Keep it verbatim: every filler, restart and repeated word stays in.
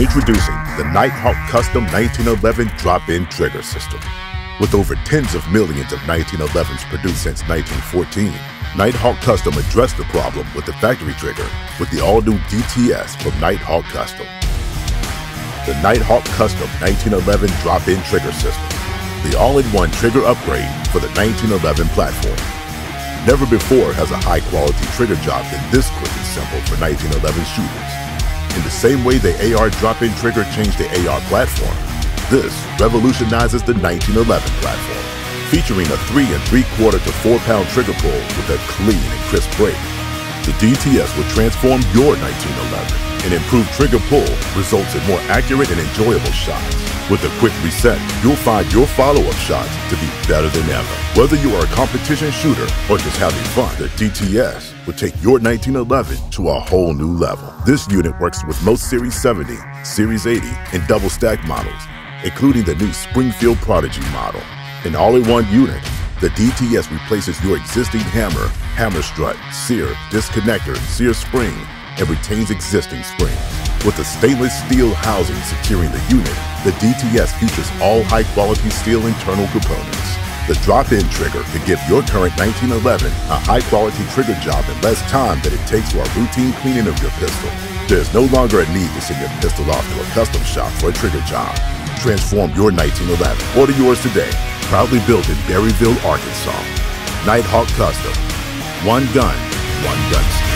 Introducing the Nighthawk Custom nineteen eleven drop-in trigger system. With over tens of millions of nineteen elevens produced since nineteen fourteen, Nighthawk Custom addressed the problem with the factory trigger with the all-new D T S from Nighthawk Custom. The Nighthawk Custom nineteen eleven drop-in trigger system, the all-in-one trigger upgrade for the nineteen eleven platform. Never before has a high-quality trigger job been this quick and simple for nineteen eleven shooters. In the same way the A R drop-in trigger changed the A R platform, this revolutionizes the nineteen eleven platform, featuring a three and three-quarter to four-pound trigger pull with a clean and crisp break. The D T S will transform your nineteen eleven, and improved trigger pull results in more accurate and enjoyable shots. With a quick reset, you'll find your follow-up shots to be better than ever. Whether you are a competition shooter or just having fun, the D T S will take your nineteen eleven to a whole new level. This unit works with most Series seventy, Series eighty, and double-stack models, including the new Springfield Prodigy model. An all-in-one unit, the D T S replaces your existing hammer, hammer strut, sear, disconnector, sear spring, and retains existing springs. With a stainless steel housing securing the unit, the D T S features all high-quality steel internal components. The drop-in trigger can give your current nineteen eleven a high-quality trigger job in less time than it takes for a routine cleaning of your pistol. There's no longer a need to send your pistol off to a custom shop for a trigger job. Transform your nineteen eleven. Order yours today. Proudly built in Berryville, Arkansas. Nighthawk Custom. One gun, one gun.